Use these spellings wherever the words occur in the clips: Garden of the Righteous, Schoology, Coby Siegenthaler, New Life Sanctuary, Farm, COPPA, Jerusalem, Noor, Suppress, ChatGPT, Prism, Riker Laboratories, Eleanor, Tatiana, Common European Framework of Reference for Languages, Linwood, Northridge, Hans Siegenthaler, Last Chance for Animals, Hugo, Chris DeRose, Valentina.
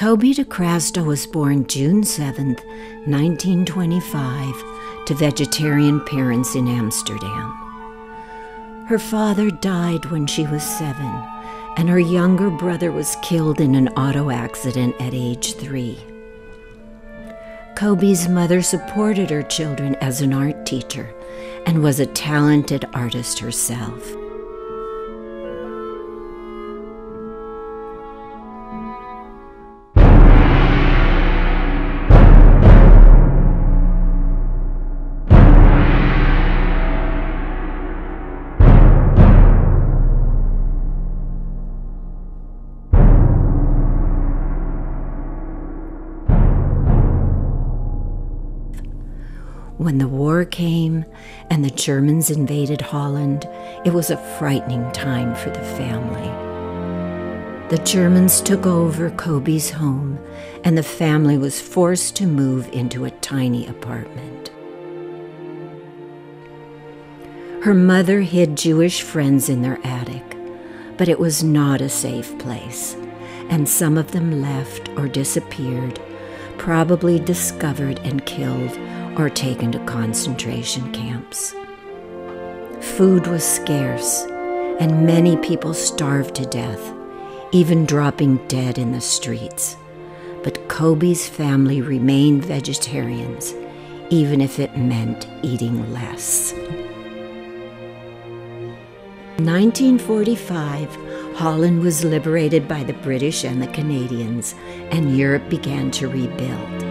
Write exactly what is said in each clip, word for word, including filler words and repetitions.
Coby DeCrasto was born June seventh, nineteen twenty-five, to vegetarian parents in Amsterdam. Her father died when she was seven, and her younger brother was killed in an auto accident at age three. Coby's mother supported her children as an art teacher and was a talented artist herself. When the war came and the Germans invaded Holland, it was a frightening time for the family. The Germans took over Coby's home, and the family was forced to move into a tiny apartment. Her mother hid Jewish friends in their attic, but it was not a safe place, and some of them left or disappeared, probably discovered and killed or taken to concentration camps. Food was scarce, and many people starved to death, even dropping dead in the streets. But Coby's family remained vegetarians, even if it meant eating less. In nineteen forty-five, Holland was liberated by the British and the Canadians, and Europe began to rebuild.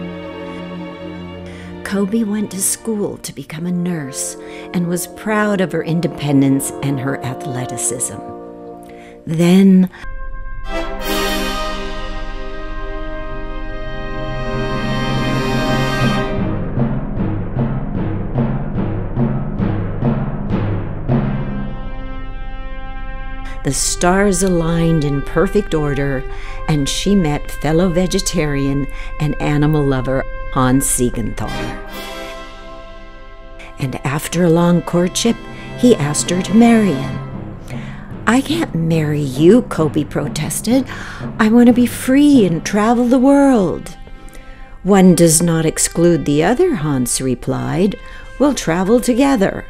Coby went to school to become a nurse and was proud of her independence and her athleticism. Then, the stars aligned in perfect order, and she met fellow vegetarian and animal lover Hans Siegenthaler. And after a long courtship, he asked her to marry him. "I can't marry you," Coby protested. "I want to be free and travel the world." "One does not exclude the other," Hans replied. "We'll travel together."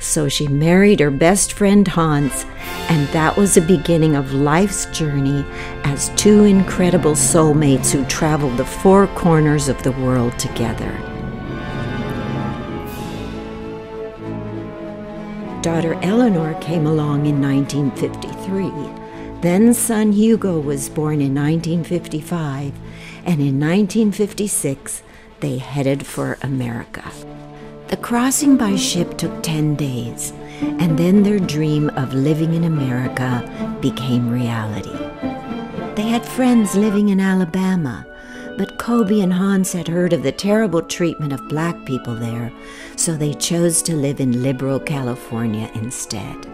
So she married her best friend Hans, and that was the beginning of life's journey as two incredible soulmates who traveled the four corners of the world together. Daughter Eleanor came along in nineteen fifty-three. Then son Hugo was born in nineteen fifty-five, and in nineteen fifty-six they headed for America. The crossing by ship took ten days, and then their dream of living in America became reality. They had friends living in Alabama, but Coby and Hans had heard of the terrible treatment of black people there, so they chose to live in liberal California instead.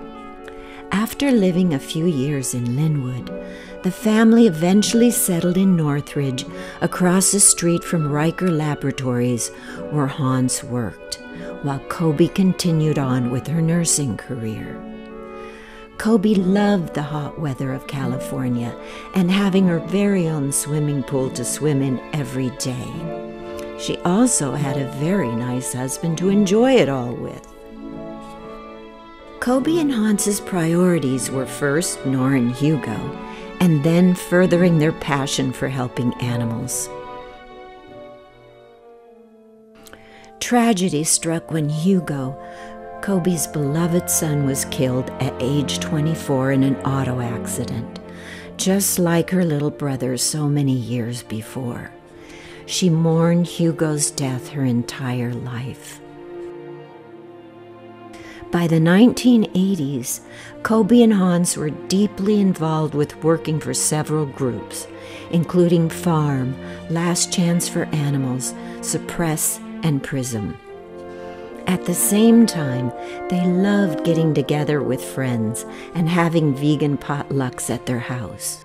After living a few years in Linwood, the family eventually settled in Northridge, across the street from Riker Laboratories, where Hans worked, while Coby continued on with her nursing career. Coby loved the hot weather of California and having her very own swimming pool to swim in every day. She also had a very nice husband to enjoy it all with. Coby and Hans's priorities were first Noor and Hugo, and then furthering their passion for helping animals. Tragedy struck when Hugo, Coby's beloved son, was killed at age twenty-four in an auto accident, just like her little brother so many years before. She mourned Hugo's death her entire life. By the nineteen eighties, Coby and Hans were deeply involved with working for several groups, including Farm, Last Chance for Animals, Suppress, and Prism. At the same time, they loved getting together with friends and having vegan potlucks at their house.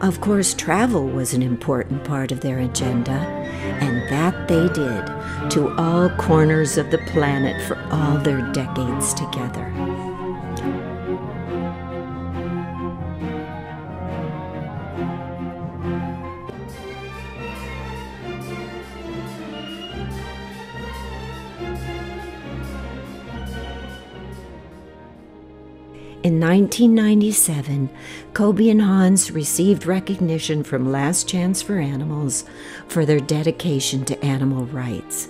Of course, travel was an important part of their agenda, and that they did, to all corners of the planet for all their decades together. in nineteen ninety-seven, Coby and Hans received recognition from Last Chance for Animals for their dedication to animal rights.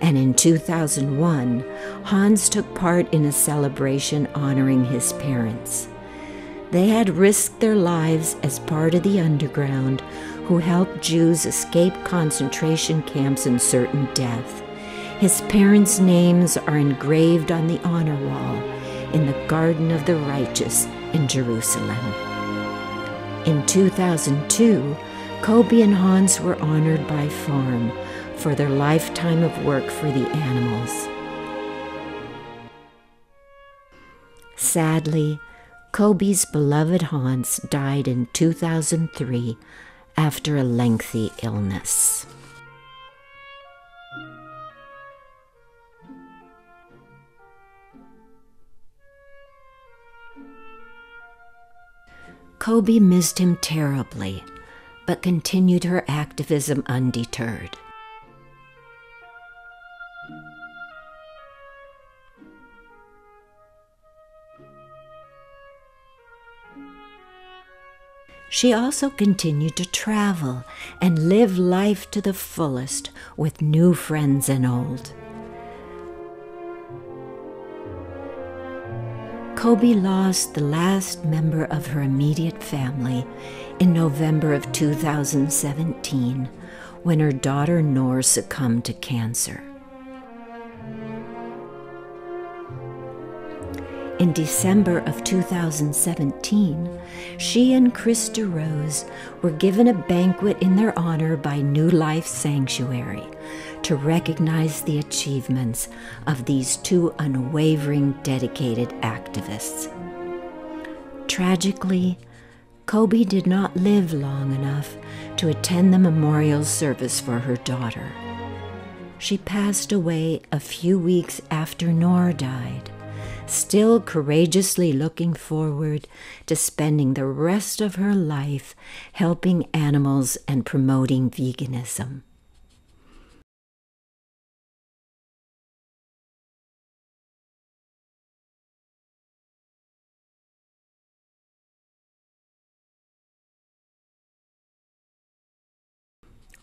And in two thousand one, Hans took part in a celebration honoring his parents. They had risked their lives as part of the underground, who helped Jews escape concentration camps and certain death. His parents' names are engraved on the honor wall in the Garden of the Righteous in Jerusalem. In two thousand two, Coby and Hans were honored by Farm for their lifetime of work for the animals. Sadly, Coby's beloved Hans died in two thousand three after a lengthy illness. Coby missed him terribly, but continued her activism undeterred. She also continued to travel and live life to the fullest with new friends and old. Coby lost the last member of her immediate family in November of two thousand seventeen when her daughter Noor succumbed to cancer. In December of two thousand seventeen, she and Chris DeRose were given a banquet in their honor by New Life Sanctuary to recognize the achievements of these two unwavering, dedicated activists. Tragically, Coby did not live long enough to attend the memorial service for her daughter. She passed away a few weeks after Noor died, still courageously looking forward to spending the rest of her life helping animals and promoting veganism.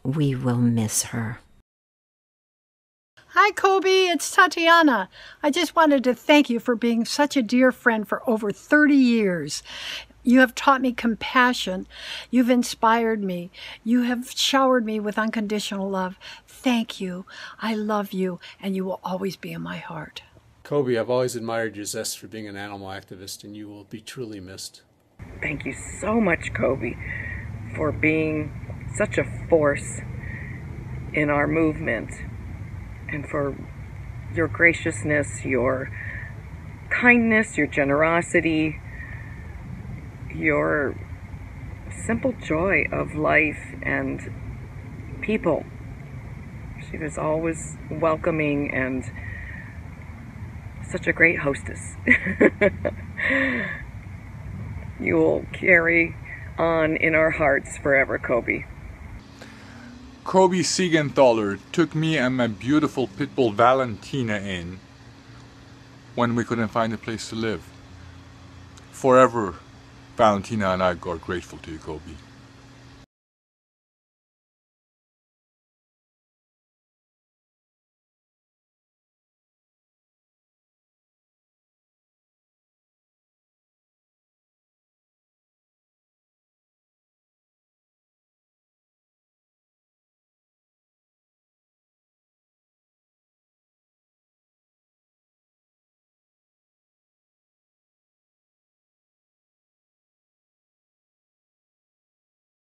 We will miss her. Hi, Coby. It's Tatiana. I just wanted to thank you for being such a dear friend for over thirty years. You have taught me compassion. You've inspired me. You have showered me with unconditional love. Thank you. I love you, and you will always be in my heart. Coby, I've always admired your zest for being an animal activist, and you will be truly missed. Thank you so much, Coby, for being such a force in our movement, and for your graciousness, your kindness, your generosity, your simple joy of life and people. She was always welcoming and such a great hostess. You will carry on in our hearts forever, Coby. Coby Siegenthaler took me and my beautiful pit bull Valentina in when we couldn't find a place to live. Forever, Valentina and I are grateful to you, Coby.